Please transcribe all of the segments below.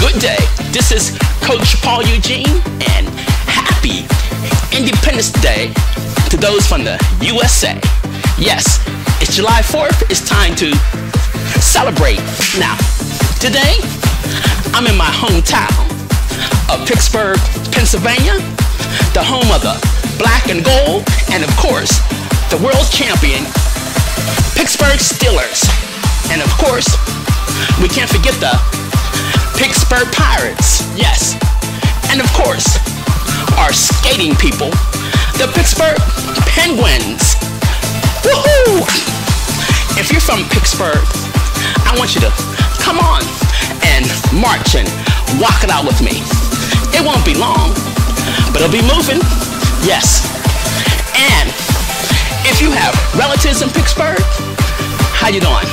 good day. This is Coach Paul Eugene, and happy Independence Day to those from the USA. Yes, it's July 4th. It's time to celebrate. Now, today, I'm in my hometown of Pittsburgh, Pennsylvania, the home of the black and gold, and of course, the world champion, Pittsburgh Steelers. And of course, we can't forget the Pittsburgh Pirates, yes. And of course, our skating people, the Pittsburgh Penguins. Woohoo! If you're from Pittsburgh, I want you to come on and march and walk it out with me. It won't be long, but it'll be moving, yes. And if you have relatives in Pittsburgh, how you doing?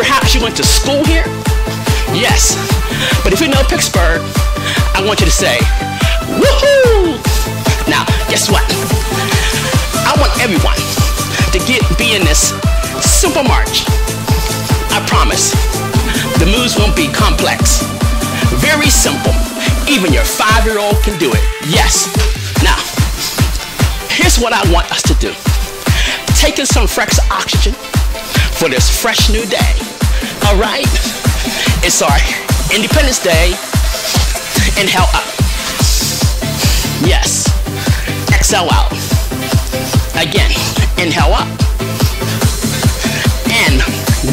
Perhaps you went to school here? Yes. But if you know Pittsburgh, I want you to say, woohoo! Now, guess what? I want everyone to be in this super march. I promise, the moves won't be complex. Very simple. Even your 5-year-old can do it. Yes. Now, here's what I want us to do. Take in some fresh oxygen for this fresh new day. All right? It's our Independence Day. Inhale up. Yes. Exhale out. Again. Inhale up. And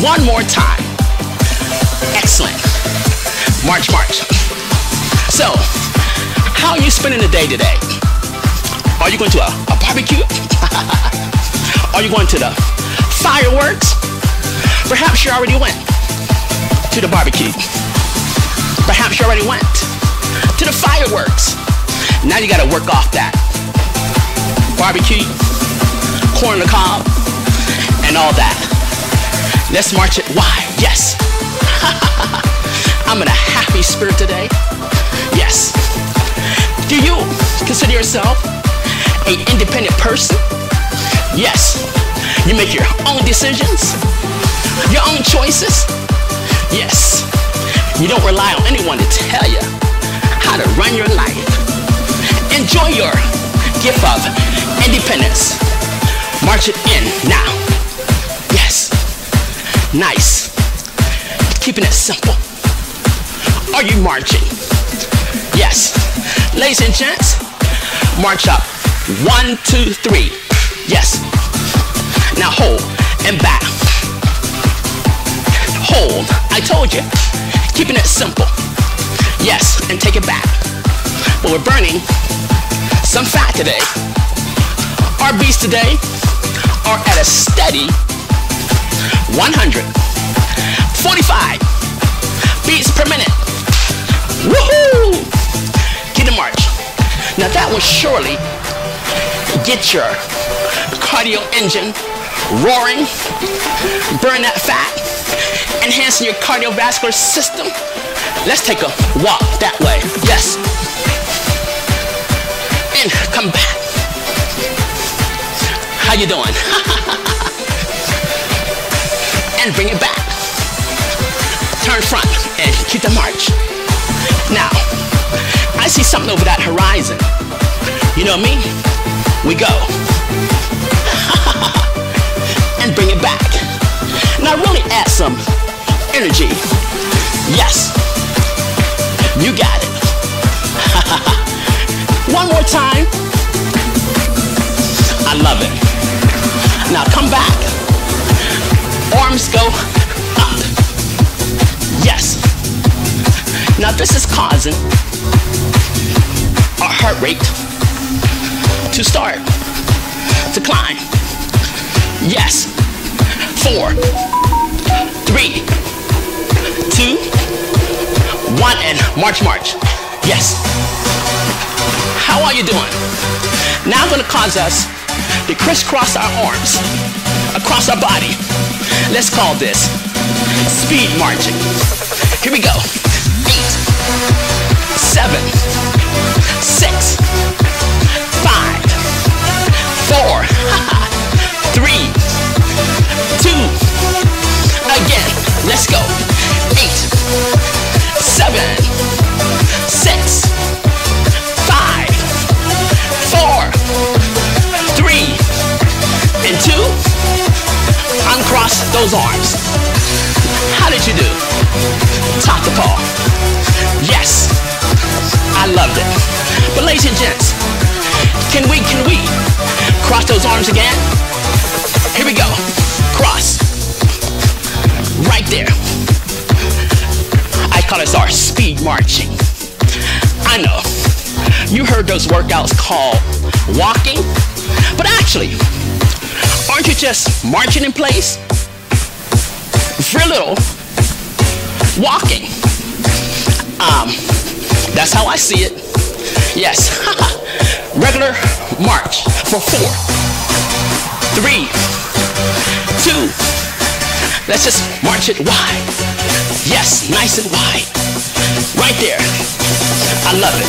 one more time. Excellent. March, march. So, how are you spending the day today? Are you going to a barbecue? Are you going to the fireworks? Perhaps you already went to the barbecue. Perhaps you already went to the fireworks. Now you gotta work off that barbecue, corn on the cob, and all that. Let's march it. Why? Yes. I'm in a happy spirit today. Yes. Do you consider yourself an independent person? Yes. You make your own decisions, your own choices. Yes, you don't rely on anyone to tell you how to run your life. Enjoy your gift of independence. March it in now. Yes, nice. Keeping it simple. Are you marching? Yes. Ladies and gents, march up. 1, 2, 3. Yes. Now hold and back. Hold. I told you, keeping it simple. Yes, and take it back. But we're burning some fat today. Our beats today are at a steady 145 beats per minute. Woohoo! Get in march. Now that will surely get your cardio engine roaring, burn that fat, enhancing your cardiovascular system. Let's take a walk that way. Yes. And come back. How you doing? And bring it back. Turn front and keep the march. Now, I see something over that horizon. You know me? We go. And bring it back. Now really add some energy. Yes. You got it. One more time. I love it. Now come back. Arms go up. Yes. Now this is causing our heart rate to start to climb. Yes. 4, 3, 2, 1, and march, march. Yes. How are you doing? Now I'm gonna cause us to crisscross our arms across our body. Let's call this speed marching. Here we go. 8, 7, 6, 5, 4, 3, 2, again. Let's go. 8, 7. lift those arms. How did you do? Talk to Paul. Yes, I loved it. But ladies and gents, can we cross those arms again? Here we go. Cross. Right there. I call this our speed marching. I know, you heard those workouts called walking, but actually, aren't you just marching in place? Very little walking. That's how I see it. Yes, regular march for 4, 3, 2. Let's just march it wide. Yes, nice and wide. Right there. I love it.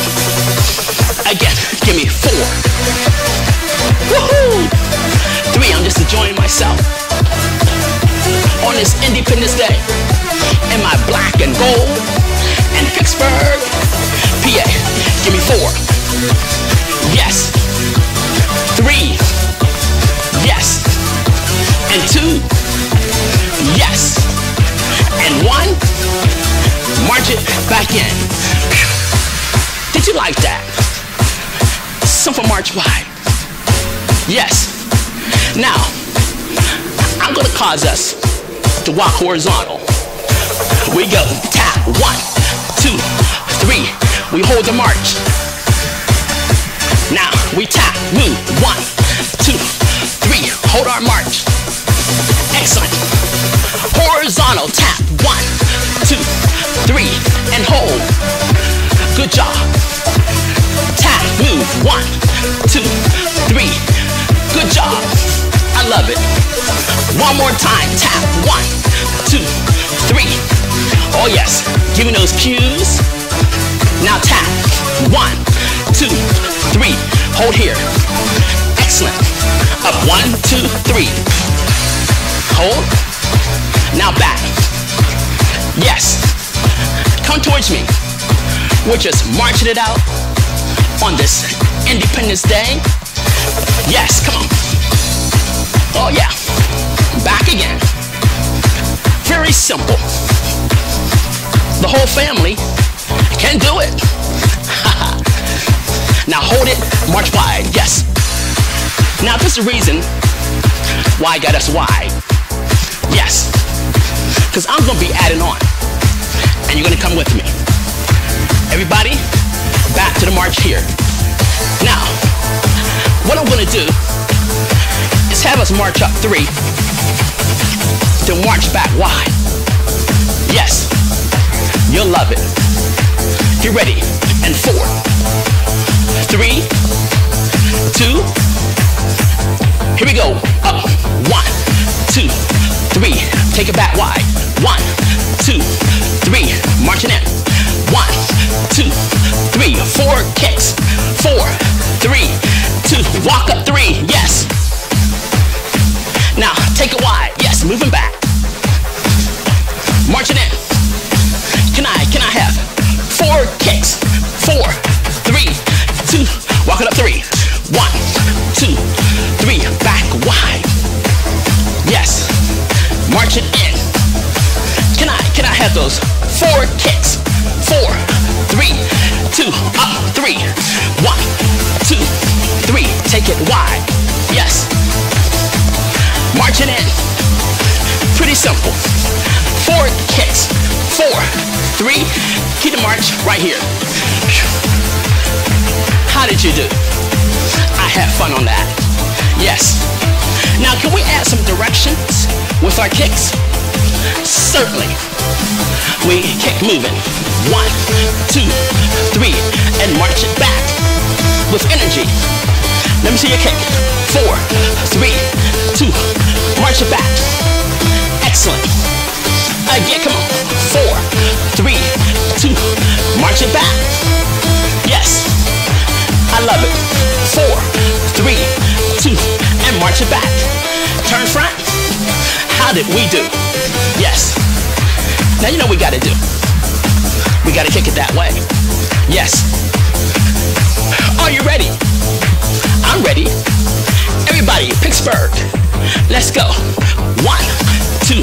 Again, give me 4. Woohoo! 3, I'm just enjoying myself on this Independence Day in my black and gold and Pittsburgh, PA. Give me 4. Yes. 3. Yes. And 2. Yes, and 1, march it back in. Did you like that? Simple march wide. Yes. Now, I'm gonna cause us to walk horizontal. We go tap 1, 2, 3. We hold the march. Now we tap, move 1, 2, 3. Hold our march. Excellent. Horizontal tap 1, 2, 3 and hold. Good job. Tap, move 1, 2, 3. Good job. I love it. One more time. Tap 1, 2, 3. Oh yes. Give me those cues. Now tap 1, 2, 3. Hold here. Excellent. Up 1, 2, 3. Hold. Now back. Yes. Come towards me. We're just marching it out on this Independence Day. Yes, come on. Oh yeah. Back again. Very simple. The whole family can do it. Now hold it. March wide. Yes. Now this is the reason why I got us wide. Yes, because I'm going to be adding on, and you're going to come with me. Everybody, back to the march here. Now, what I'm going to do is have us march up 3, then march back wide. Yes, you'll love it. Get ready, and 4, 3, 2, here we go, up, 1, 2, 3, take it back wide. 1, 2, 3, marching in. 1, 2, 3, 4 kicks. 4, 3, 2, walk up 3, yes. Now, take it wide, yes, moving back. Marching in. Can I have 4 kicks? 4, 3, 2, walk it up 3. 1, 2, 3, back wide. Yes. March it in. Can I have those 4 kicks? 4, 3, 2, up 3. 1, 2, 3, take it wide. Yes. March it in. Pretty simple. 4 kicks. 4, 3, keep the march right here. How did you do? I had fun on that. Yes. Now, can we add some directions with our kicks? Certainly. We kick moving. 1, 2, 3, and march it back with energy. Let me see your kick. 4, 3, 2, march it back. Excellent. Again, come on. 4, 3, 2, march it back. Yes. I love it. 4, 3, 2, and march it back. Turn front. How did we do? Yes. Now you know what we gotta do. We gotta kick it that way. Yes. Are you ready? I'm ready. Everybody, Pittsburgh. Let's go. 1, 2,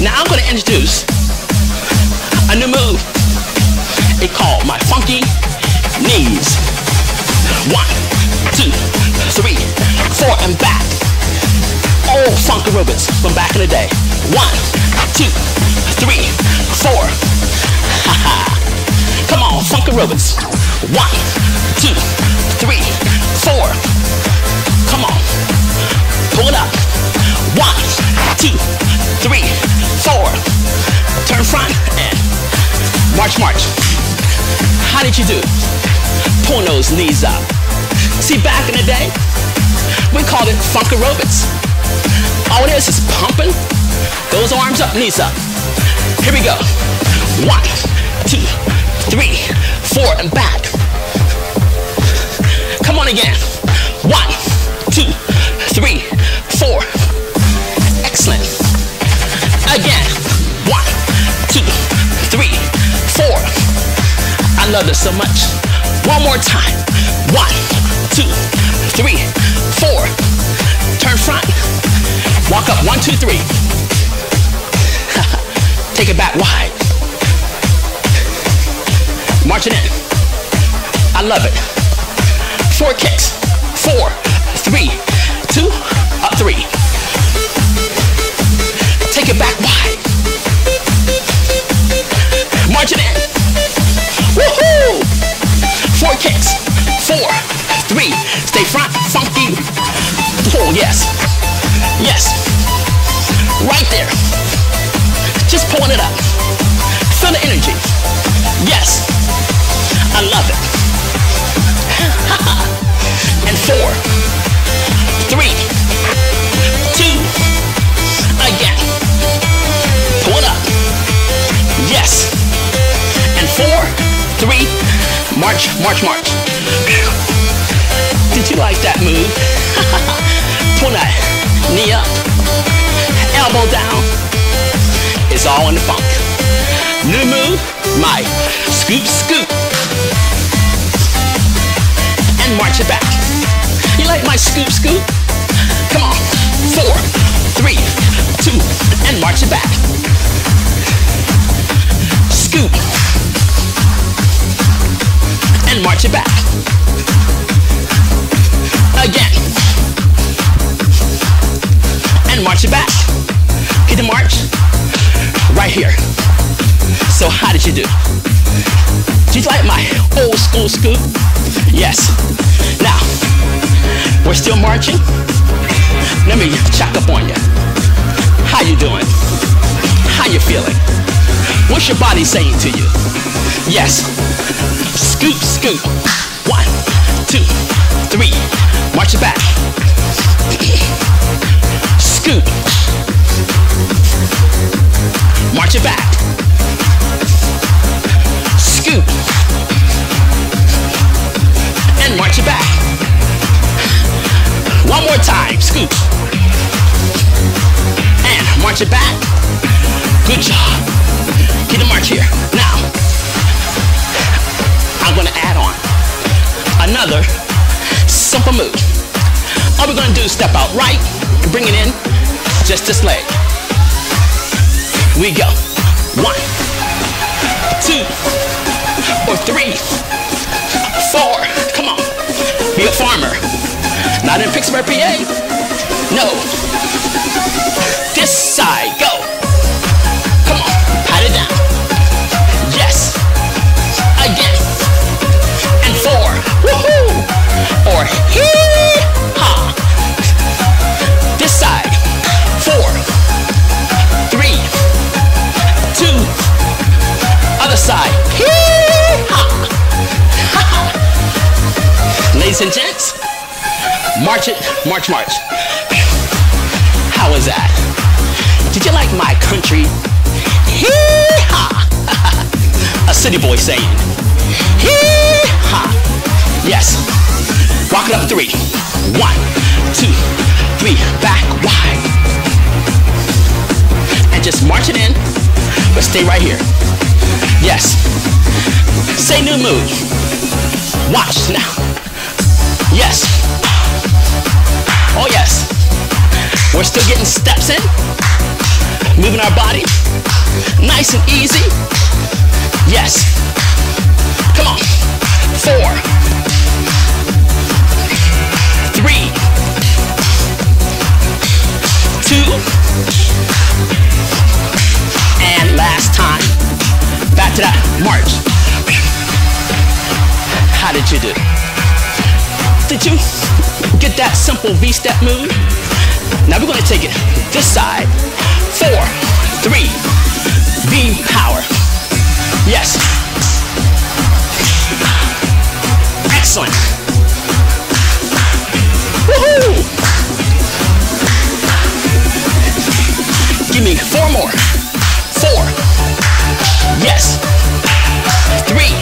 Now I'm going to introduce a new move. It's called my funky knees. 1, 2, 3, 4, and back. Old funky rubbers from back in the day. 1, 2, 3, 4. Ha ha. Come on, funky rubbers. 1, 2, 3, 4. Come on. Pull it up. 1, 2, 3, 4. Turn front and march, march. How did you do? Pull those knees up. See, back in the day, we called it funk aerobics. All it is pumping those arms up, knees up. Here we go. 1, 2, 3, 4, and back. Come on again. 1, 2, 3, 4. Excellent. Again. 1, 2, 3, 4. I love this so much. One more time. 1, 2, 3, 4. Turn front. Walk up. 1, 2, 3. Take it back wide. March it in. I love it. 4 kicks. 4, 3, 2, up 3. Take it back wide. March it in. Woohoo! 4 kicks. 4, 3. Stay front. Funky. Pull. Yes. Yes. Right there. Just pulling it up. Feel the energy. Yes. I love it. And 4, 3, 2, again. Pull it up. Yes. And 4, 3, march, march, march. Did you like that move? Pull that knee up. Elbow down. It's all in the funk. New move, my scoop, scoop. March it back. You like my scoop, scoop? Come on. 4, 3, 2, and march it back. Scoop. And march it back. Again. And march it back. Hit the march. Right here. So how did you do? Did you like my old school scoop? Yes. Now, we're still marching. Let me check up on you. How you doing? How you feeling? What's your body saying to you? Yes. Scoop, scoop. 1, 2, 3. March it back. Scoop. March it back. Scoop. And march it back. One more time. Scoop. And march it back. Good job. Get the march here. Now, I'm going to add on another simple move. All we're going to do is step out right and bring it in. Just this leg. We go. 1, 2, or 3, 4. Come on. Be a farmer. Not in Pittsburgh, PA. No. This side. Go. Come on. Pat it down. Yes. Again. And 4. Woohoo. Or hee-haw. This side. 4, 3, 2. Other side. Hee-haw. Ladies and gents, march it, march, march. How was that? Did you like my country? Hee-haw! A city boy saying, hee-haw! Yes. Walk it up 3. 1, 2, 3, back wide. And just march it in, but stay right here. Yes. Say new move. Watch now. Yes. Oh yes. We're still getting steps in. Moving our body, nice and easy. Yes. Come on. 4, 3, 2, and last time. Back to that march. How did you do? Did you get that simple V-step move? Now we're gonna take it this side. 4, 3, V power. Yes. Excellent. Woohoo! Give me 4 more. 4. Yes. 3,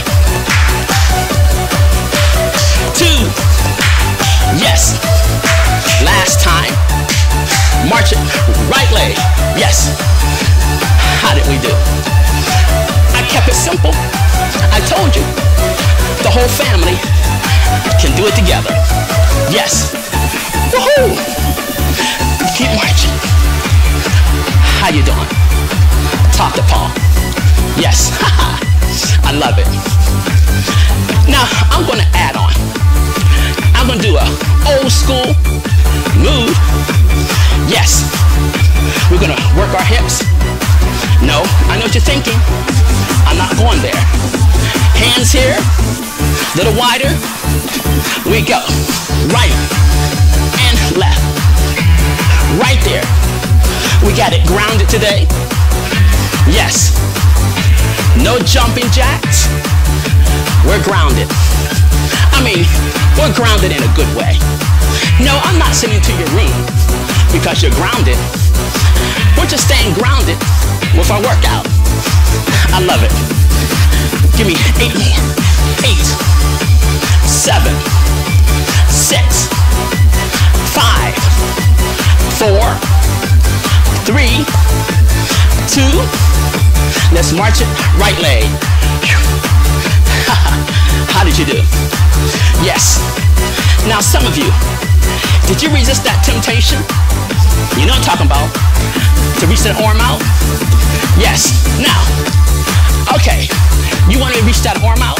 2. Yes. Last time. March it. Right leg. Yes. How did we do? I kept it simple. I told you. The whole family can do it together. Yes. Woohoo! Keep marching. How you doing? Top to palm. Yes. I love it. Now, I'm going to add on. I'm going to do an old school move. Yes. We're going to work our hips. No, I know what you're thinking. I'm not going there. Hands here. Little wider. We go. Right and left. Right there. We got it grounded today. Yes. No jumping jacks. We're grounded. I mean, we're grounded in a good way. No, I'm not sending you to your room because you're grounded. We're just staying grounded with our workout. I love it. Give me 8 more. 8, 7, 6, 5, 4, 3, 2. Let's march it. Right leg. How did you do? Yes. Now some of you, did you resist that temptation? You know what I'm talking about. To reach that arm out? Yes. Now, okay. You want to reach that arm out?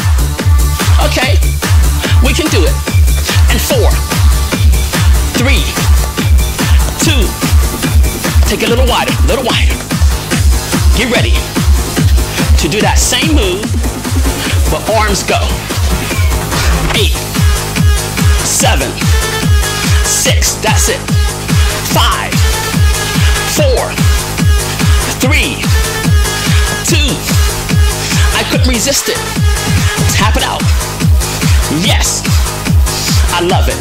Okay. We can do it. And 4, 3, 2. Take it a little wider, a little wider. Get ready to do that same move, but arms go. 8, 7, 6, that's it. 5, 4, 3, 2. I couldn't resist it. Tap it out. Yes. I love it.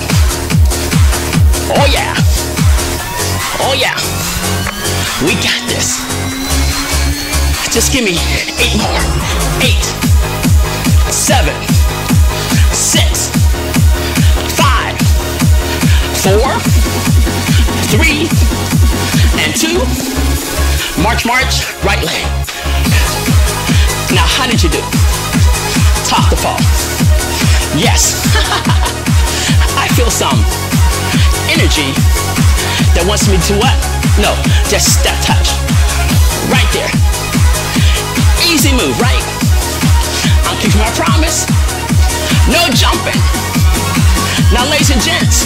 Oh yeah. Oh yeah. We got this. Just give me 8 more. 8, 7, 6. 4, 3, and 2. March, march, right leg. Now, how did you do? Top to fall. Yes. I feel some energy that wants me to what? No, just step touch. Right there. Easy move, right? I'm keeping my promise. No jumping. Now, ladies and gents,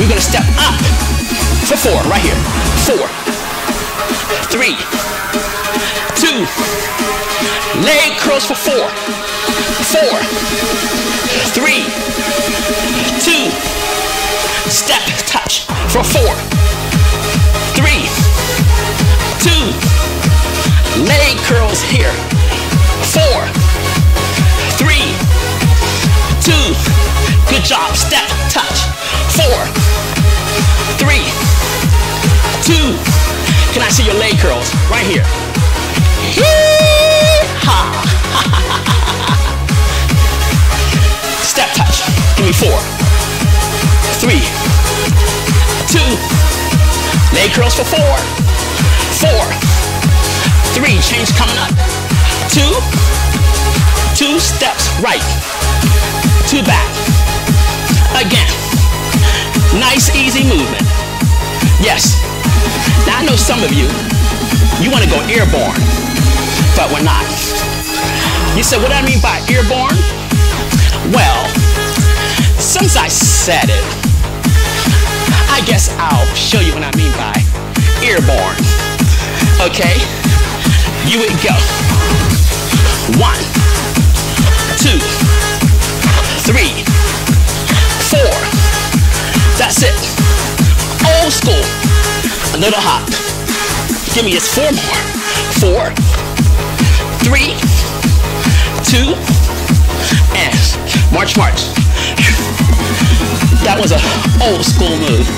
we're gonna step up for 4, right here. 4, 3, 2, leg curls for 4, 4, 3, 2, step touch for 4, 3, 2, leg curls here. 4, 3, 2, good job, step touch. 4, 3, 2. Can I see your leg curls? Right here. Hee-haw. Step touch. Give me 4, 3, 2. Leg curls for 4, 4, 3. Change coming up. 2, 2 steps right. 2 back. Again. Nice, easy movement. Yes. Now I know some of you, You want to go airborne, but we're not. You said, what do I mean by airborne? Well, since I said it, I guess I'll show you what I mean by airborne. Okay, here we go. 1, 2, 3, 4. That's it. Old school. A little hop. Give me just 4 more. 4, 3, 2, and march, march. That was an old school move.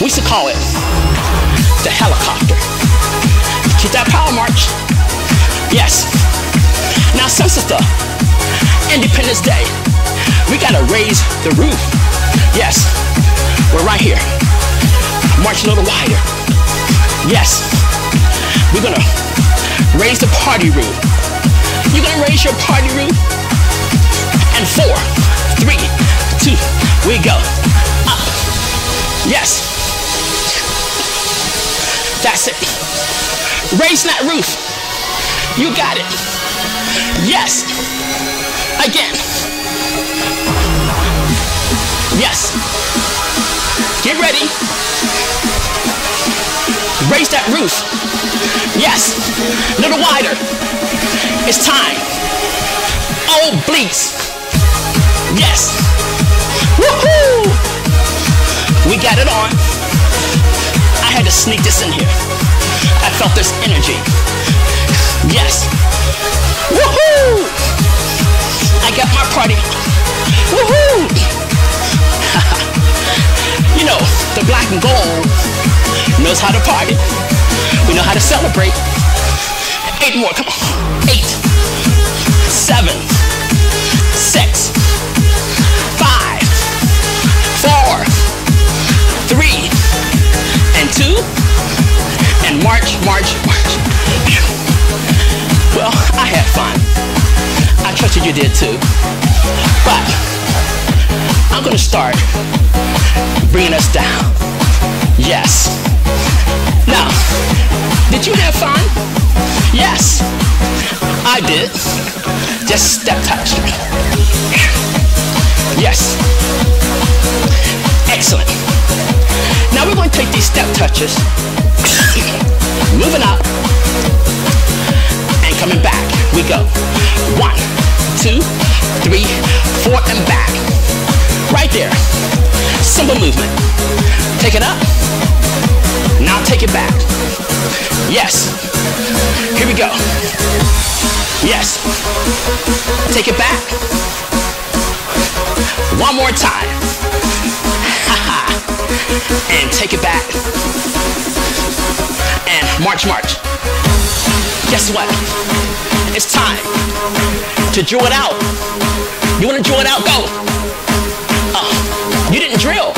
We used to call it the helicopter. Get that power march. Yes. Now since it's the Independence Day, we gotta raise the roof. Yes. We're right here. March a little wider. Yes. We're gonna raise the party roof. You're gonna raise your party roof. And 4, 3, 2, we go. Up. Yes. That's it. Raise that roof. You got it. Yes. Again. Yes. Get ready. Raise that roof. Yes. A little wider. It's time. Obliques. Yes. Woohoo! We got it on. I had to sneak this in here. I felt this energy. Yes. Woohoo! I got my party. Woohoo! You know, the black and gold knows how to party. We know how to celebrate. 8 more, come on. 8, 7, 6, 5, 4, 3, and 2, and march, march, march. Well, I had fun. I trusted you did too. But I'm gonna start bringing us down. Yes. Now, did you have fun? Yes. I did. Just step touch. Yes. Excellent. Now we're going to take these step touches, moving up and coming back. We go. 1, 2, 3, 4, and back. Right there. Simple movement. Take it up. Now take it back. Yes. Here we go. Yes. Take it back. One more time. And take it back. And march, march. Guess what? It's time to drill it out. You want to drill it out? Go. You didn't drill.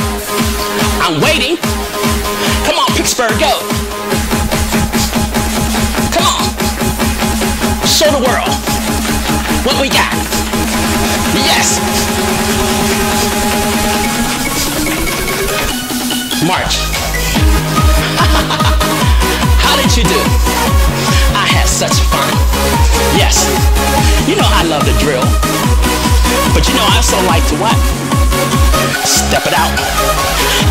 I'm waiting. Come on, Pittsburgh, go. Come on. Show the world what we got. Yes. March. How did you do? I had such fun. Yes. You know I love the drill. But you know I also like to what? Step it out.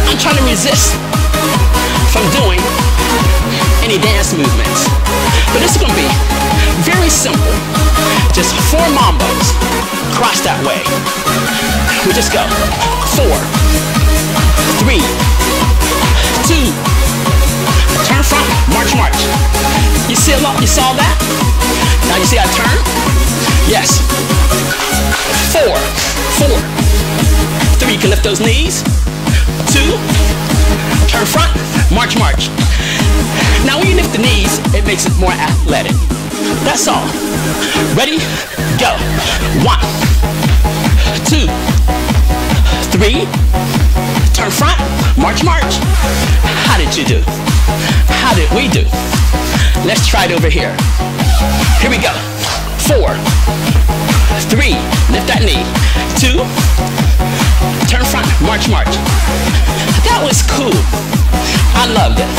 I'm trying to resist from doing any dance movements. But this is going to be very simple. Just 4 mambos. Cross that way. We just go. 4, 3, 2. Turn front. March, march. You see a lot? You saw that? Now you see I turn? Yes. 4, 4, 3. You can lift those knees. 2. Turn front. March, march. Now when you lift the knees, it makes it more athletic. That's all. Ready? Go. 1, 2, 3. Turn front. March, march. How did you do? How did we do? Let's try it over here. Here we go. 4. 3, lift that knee. 2, turn front, march. That was cool. I loved it.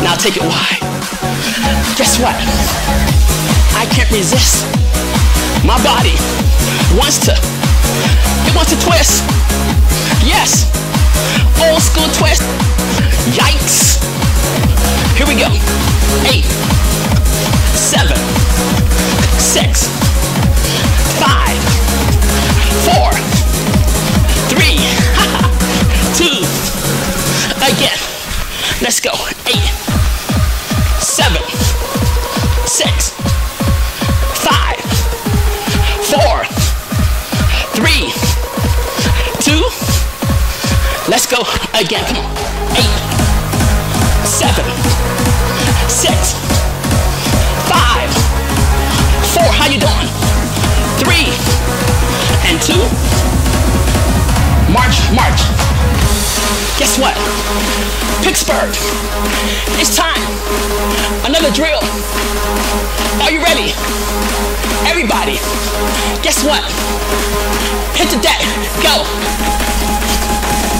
Now take it wide. Guess what? I can't resist. My body wants to. It wants to twist. Yes. Old school twist. Yikes. Here we go. 8, 7, 6, 5, 4, 3, 2, again, let's go, 8, 7, 6, 5, 4, 3, 2, let's go again, come on, 8, 7, 6, 5, 4, how you doing? 3 and 2. March. Guess what? Pittsburgh. It's time. Another drill. Are you ready? Everybody. Guess what? Hit the deck. Go.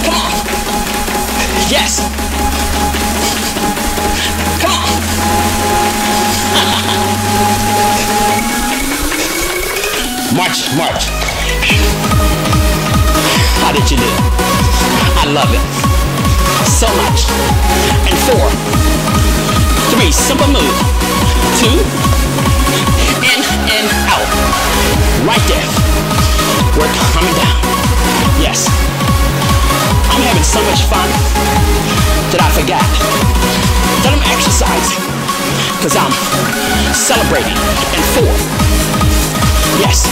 Come on. Yes. Come on. March. How did you do? I love it so much. And 4, 3, simple move. 2, in, out. Right there. We're coming down. Yes. I'm having so much fun that I forgot that I'm exercising because I'm celebrating. And 4. Yes.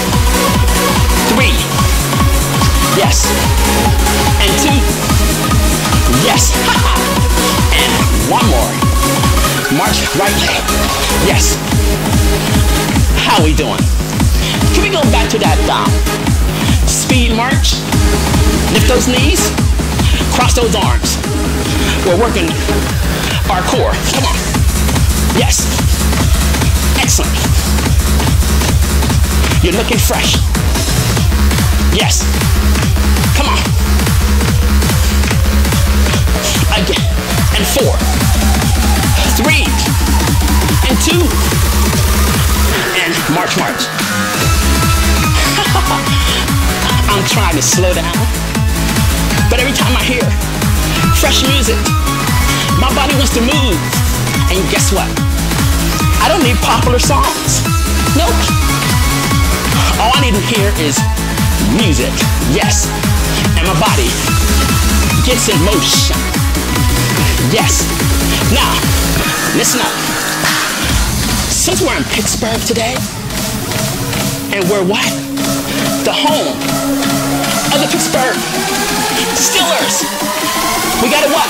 3. Yes. And 2. Yes. And 1 more. March right leg. Yes. How we doing? Can we go back to that speed march? Lift those knees. Cross those arms. We're working our core. Come on. Yes. Excellent. You're looking fresh. Yes. Come on. Again. And 4, 3, and 2. And march. I'm trying to slow down. But every time I hear fresh music, my body wants to move. And guess what? I don't need popular songs. Nope. All I need to hear is music, yes, and my body gets in motion, yes. Now, listen up. Since we're in Pittsburgh today, and we're what? The home of the Pittsburgh Steelers. We got a what?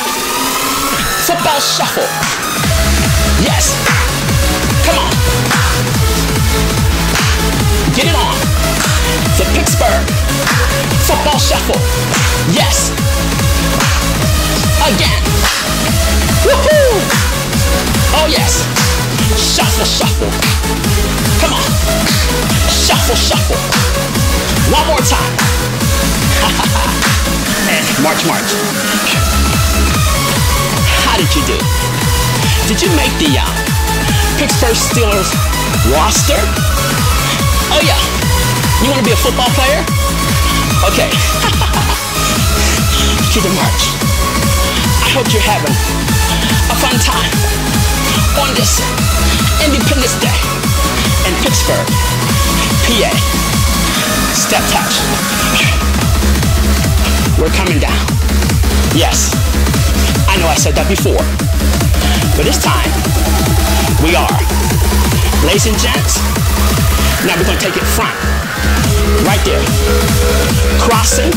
Football shuffle. Yes. Come on. Get it on. The Pittsburgh football shuffle. Yes. Again. Woohoo! Oh yes. Shuffle. Come on. Shuffle. One more time. And march. How did you do? Did you make the Pittsburgh Steelers roster? Oh yeah. You want to be a football player? Okay. To the march. I hope you're having a fun time on this Independence Day in Pittsburgh, PA. Step touch. We're coming down. Yes. I know I said that before. But this time, we are. Ladies and gents, now we're going to take it front. Right there. Crossing.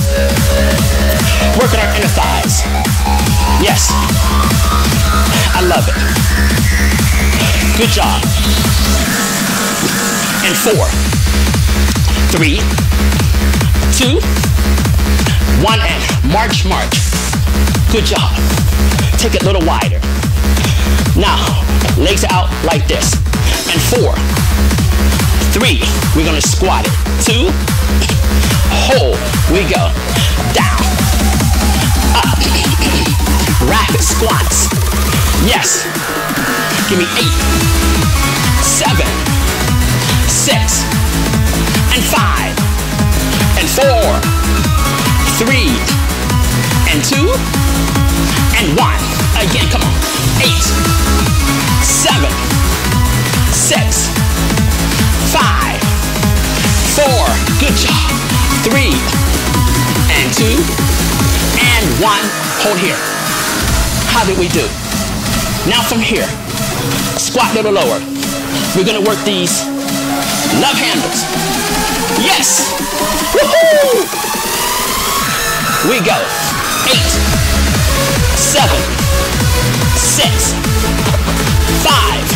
Working our inner thighs. Yes. I love it. Good job. And 4, 3, 2, 1, and march. Good job. Take it a little wider. Now, legs out like this. And 4. 3, we're gonna squat it. 2, hold, we go. Down, up, rapid squats. Yes, give me 8, 7, 6, and 5, and 4, 3, and 2, and 1. Again, come on. 8, 7, 6. 5, 4, good job, 3, and 2, and 1, hold here. How did we do? Now from here, squat a little lower. We're gonna work these love handles. Yes, woohoo! We go, 8, 7, 6, 5,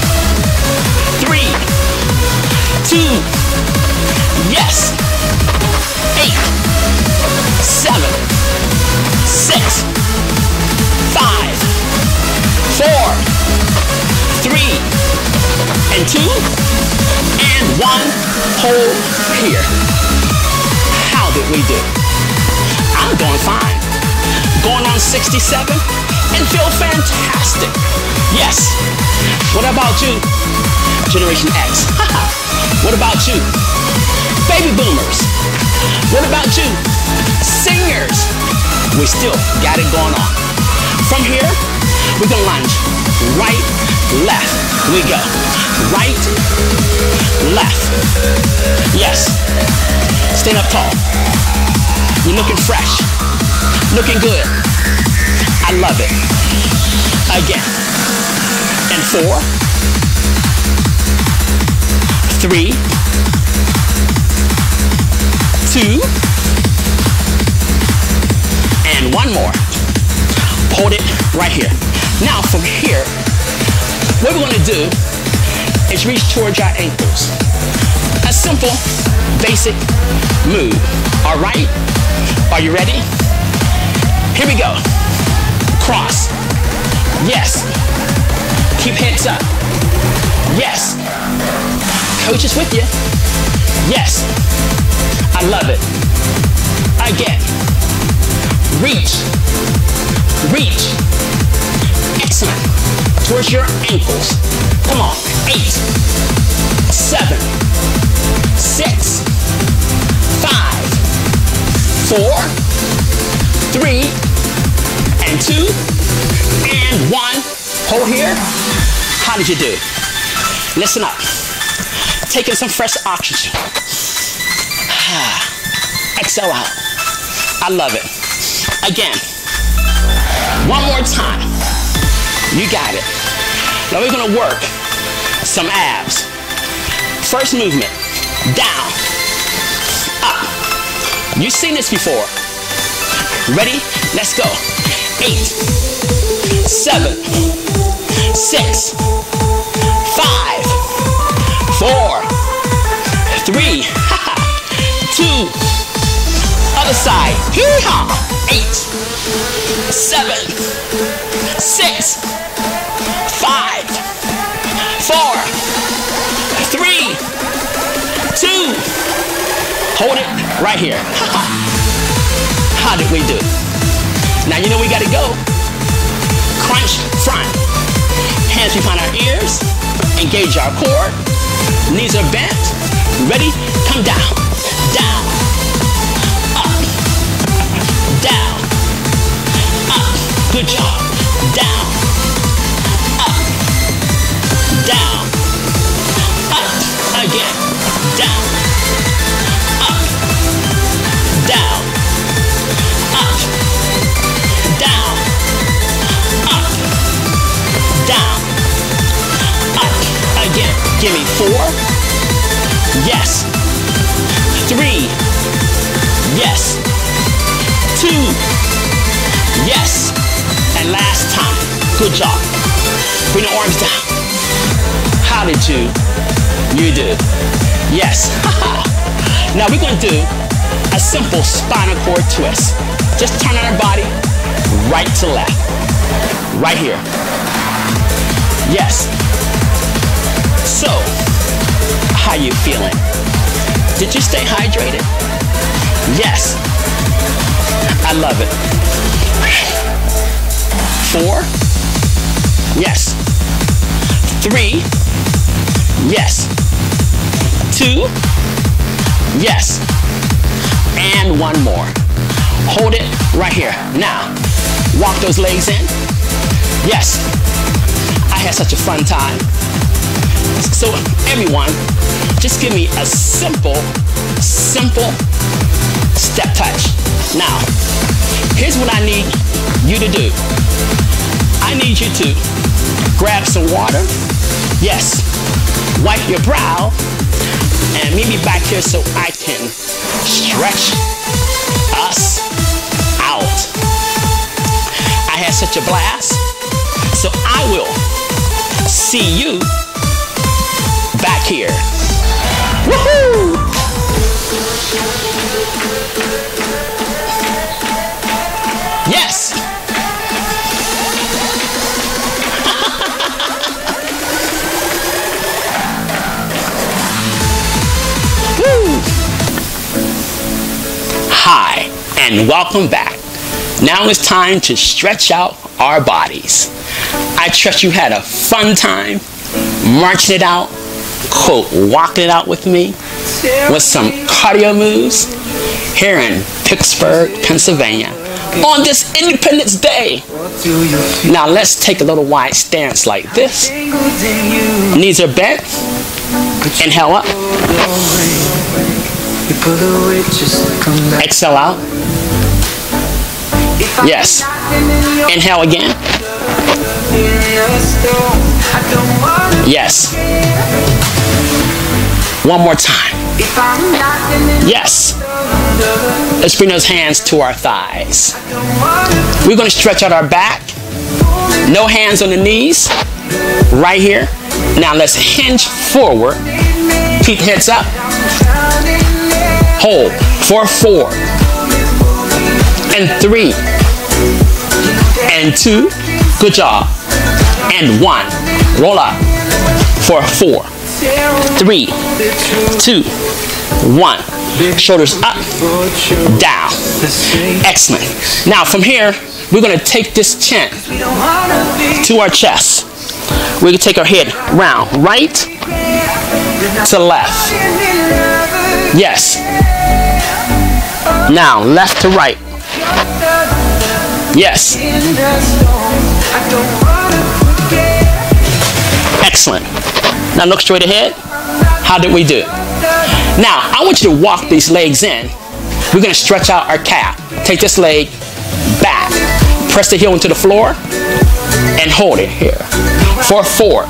4, 3, 2, yes, 8, 7, 6, 5, 4, 3, and 2, and 1, hold here. How did we do? I'm doing fine. Going on 67 and feel fantastic. Yes, what about you? Generation X. What about you? Baby boomers. What about you? Singers. We still got it going on. From here, we're gonna lunge. Right, left. We go. Right, left. Yes. Stand up tall. You're looking fresh. Looking good. I love it. Again. And 4, 3, 2, and 1 more. Hold it right here. Now from here, what we're gonna do is reach towards our ankles. A simple, basic move. All right, are you ready? Here we go. Cross, yes. Keep heads up, yes. Coach is with you. Yes. I love it. Again. Reach. Reach. Excellent. Towards your ankles. Come on. 8, 7, 6, 5, 4, 3, and 2, and 1. Hold here. How did you do? Listen up. Taking some fresh oxygen. Exhale out. I love it. Again. One more time. You got it. Now we're gonna work some abs. First movement. Down. Up. You've seen this before. Ready? Let's go. 8, 7, 6, 5. 4, 3, 2, other side, hee-haw, 8, 7, 6, 5, 4, 3, 2, hold it right here. How did we do? Now you know we gotta go. Crunch front, hands behind our ears, engage our core. Knees are bent. Ready? Come down. Down. Up. Down. Up. Good job. Down. Up. Down. Up. Again. Down. Up. Down. Up. Down. Up. Down. Up. Again. Give me 4. Yes. 3. Yes. 2. Yes. And last time. Good job. Bring the arms down. How did you do? Yes. Now we're going to do a simple spinal cord twist. Just turn our body right to left. Right here. Yes. So How you feeling? Did you stay hydrated? Yes. I love it. 4. Yes. 3. Yes. 2. Yes. And one more. Hold it right here. Now, walk those legs in. Yes. I had such a fun time. So everyone, just give me a simple step touch. Now, here's what I need you to do. I need you to grab some water. Yes. Wipe your brow and meet me back here so I can stretch us out. I had such a blast, so I will see you back here. Woohoo! Yes! Hi, and welcome back. Now it's time to stretch out our bodies. I trust you had a fun time marching it out, walking it out with me with some cardio moves here in Pittsburgh, Pennsylvania on this Independence Day. Now let's take a little wide stance like this. Knees are bent. Inhale up. Exhale out. Yes. Inhale again. Yes. One more time. Yes. Let's bring those hands to our thighs. We're going to stretch out our back. No hands on the knees. Right here. Now let's hinge forward. Keep hips up. Hold for 4 and 3 and 2. Good job. And 1. Roll up for 4, 3, 2, 1. Shoulders up, down. Excellent. Now from here, we're going to take this chin to our chest. We're going to take our head round, right to left. Yes. Now, left to right. Yes. Excellent. Now look straight ahead. How did we do? Now, I want you to walk these legs in. We're going to stretch out our calf. Take this leg back. Press the heel into the floor and hold it here for 4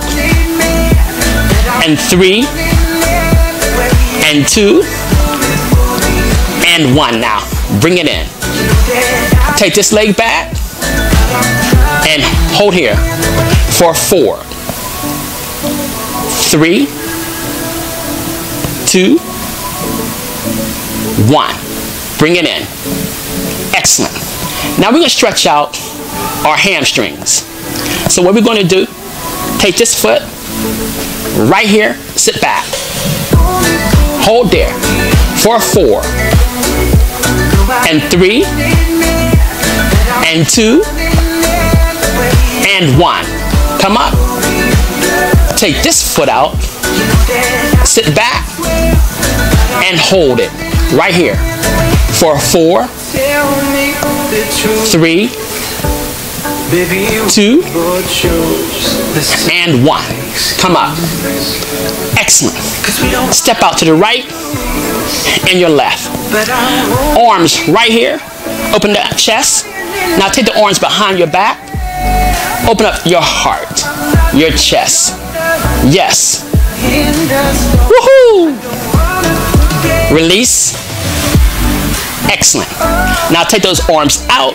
and 3. And 2 and 1. Now, bring it in. Take this leg back and hold here for 4, 3, 2, 1. Bring it in. Excellent. Now we're going to stretch out our hamstrings. So what we're going to do, take this foot right here, sit back. Hold there for 4 and 3 and 2 and 1. Come up. Take this foot out. Sit back and hold it right here for 4, 3, 2, and 1. Come up. Excellent. Step out to the right and your left. Arms right here. Open the chest. Now take the arms behind your back. Open up your heart, your chest. Yes. Woohoo! Release. Excellent. Now take those arms out.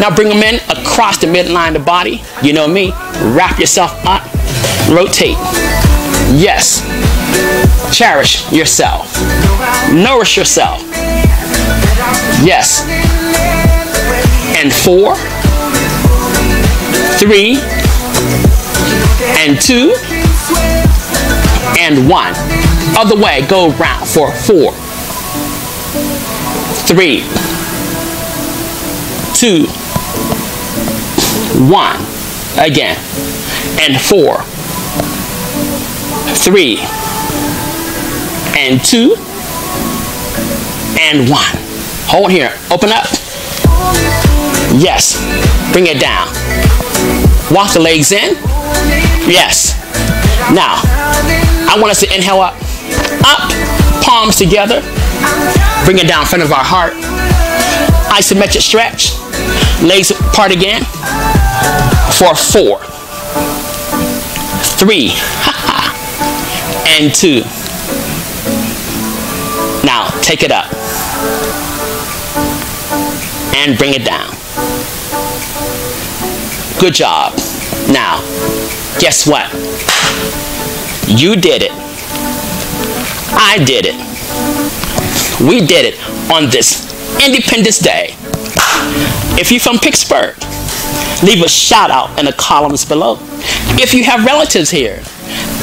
Now bring them in across the midline of the body. You know me. Wrap yourself up. Rotate. Yes. Cherish yourself. Nourish yourself. Yes. And 4, 3, and 2, and one. Other way, go round for 4, 3, 2, 1. Again, and 4, 3, and 2, and 1. Hold here, open up. Yes, bring it down. Walk the legs in. Yes. Now, I want us to inhale up, palms together. Bring it down in front of our heart. Isometric stretch. Legs apart again. For 4, 3, and 2. Now, take it up. And bring it down. Good job. Now, guess what? You did it. I did it. We did it on this Independence Day. If you're from Pittsburgh, leave a shout out in the columns below. If you have relatives here,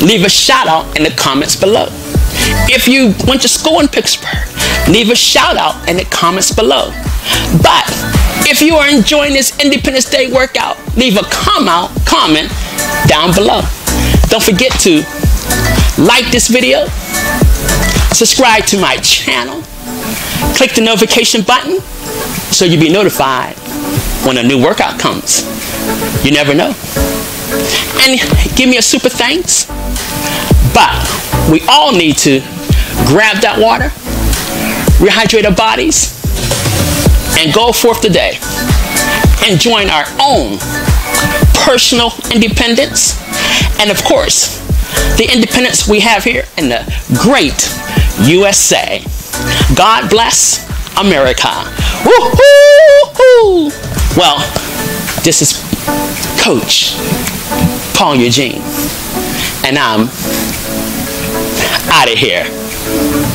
leave a shout out in the comments below. If you went to school in Pittsburgh, leave a shout out in the comments below. But if you are enjoying this Independence Day workout, leave a comment down below. Don't forget to like this video, subscribe to my channel, click the notification button so you'll be notified when a new workout comes. You never know. And give me a super thanks. But we all need to grab that water, rehydrate our bodies, and go forth today and join our own personal independence, and of course the independence we have here in the great USA. God bless America. Woo-hoo-hoo. Well, this is Coach Paul Eugene, and I'm out of here.